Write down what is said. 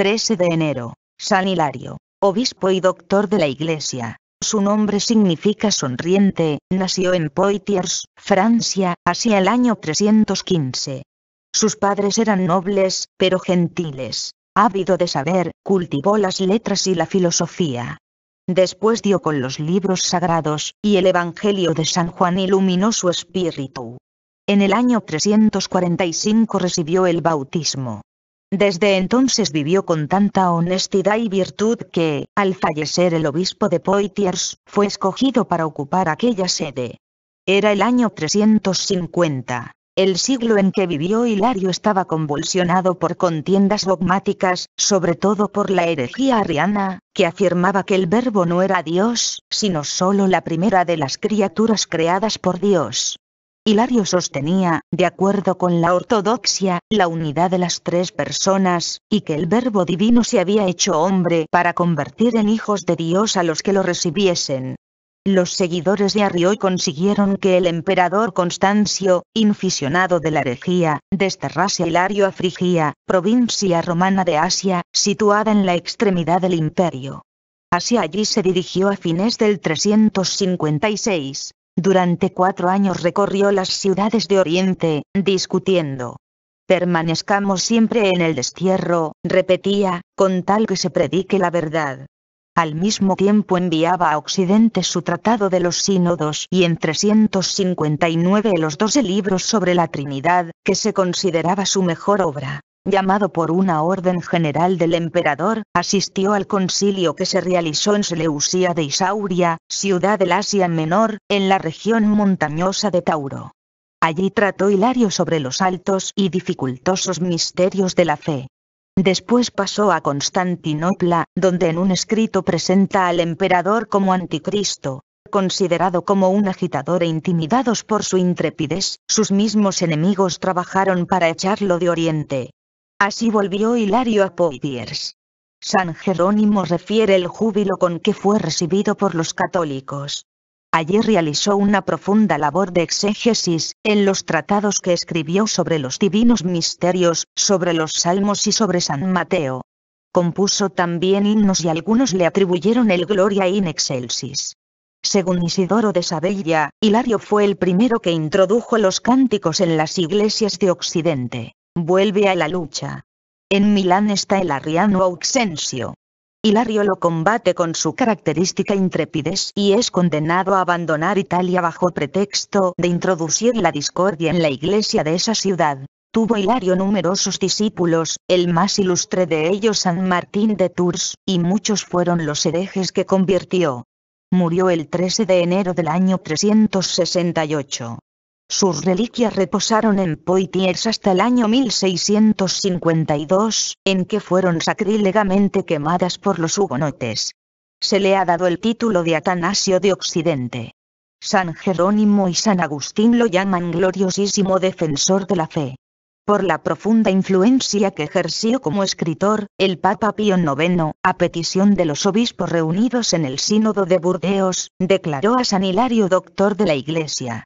13 de enero, San Hilario, obispo y doctor de la Iglesia. Su nombre significa sonriente, nació en Poitiers, Francia, hacia el año 315. Sus padres eran nobles, pero gentiles. Ávido de saber, cultivó las letras y la filosofía. Después dio con los libros sagrados, y el Evangelio de San Juan iluminó su espíritu. En el año 345 recibió el bautismo. Desde entonces vivió con tanta honestidad y virtud que, al fallecer el obispo de Poitiers, fue escogido para ocupar aquella sede. Era el año 350, el siglo en que vivió Hilario estaba convulsionado por contiendas dogmáticas, sobre todo por la herejía arriana, que afirmaba que el Verbo no era Dios, sino solo la primera de las criaturas creadas por Dios. Hilario sostenía, de acuerdo con la ortodoxia, la unidad de las tres personas, y que el Verbo divino se había hecho hombre para convertir en hijos de Dios a los que lo recibiesen. Los seguidores de Arrio consiguieron que el emperador Constancio, inficionado de la herejía, desterrase a Hilario a Frigia, provincia romana de Asia, situada en la extremidad del imperio. Hacia allí se dirigió a fines del 356. Durante 4 años recorrió las ciudades de Oriente, discutiendo. «Permanezcamos siempre en el destierro», repetía, «con tal que se predique la verdad». Al mismo tiempo enviaba a Occidente su Tratado de los Sínodos y en 359 los 12 libros sobre la Trinidad, que se consideraba su mejor obra. Llamado por una orden general del emperador, asistió al concilio que se realizó en Seleucía de Isauria, ciudad del Asia Menor, en la región montañosa de Tauro. Allí trató Hilario sobre los altos y dificultosos misterios de la fe. Después pasó a Constantinopla, donde en un escrito presenta al emperador como anticristo. Considerado como un agitador e intimidados por su intrepidez, sus mismos enemigos trabajaron para echarlo de Oriente. Así volvió Hilario a Poitiers. San Jerónimo refiere el júbilo con que fue recibido por los católicos. Allí realizó una profunda labor de exégesis, en los tratados que escribió sobre los divinos misterios, sobre los salmos y sobre San Mateo. Compuso también himnos y algunos le atribuyeron el Gloria in Excelsis. Según Isidoro de Sevilla, Hilario fue el primero que introdujo los cánticos en las iglesias de Occidente. Vuelve a la lucha. En Milán está el arriano Auxencio. Hilario lo combate con su característica intrepidez y es condenado a abandonar Italia bajo pretexto de introducir la discordia en la iglesia de esa ciudad. Tuvo Hilario numerosos discípulos, el más ilustre de ellos San Martín de Tours, y muchos fueron los herejes que convirtió. Murió el 13 de enero del año 368. Sus reliquias reposaron en Poitiers hasta el año 1652, en que fueron sacrílegamente quemadas por los hugonotes. Se le ha dado el título de Atanasio de Occidente. San Jerónimo y San Agustín lo llaman gloriosísimo defensor de la fe. Por la profunda influencia que ejerció como escritor, el Papa Pío IX, a petición de los obispos reunidos en el Sínodo de Burdeos, declaró a San Hilario doctor de la Iglesia.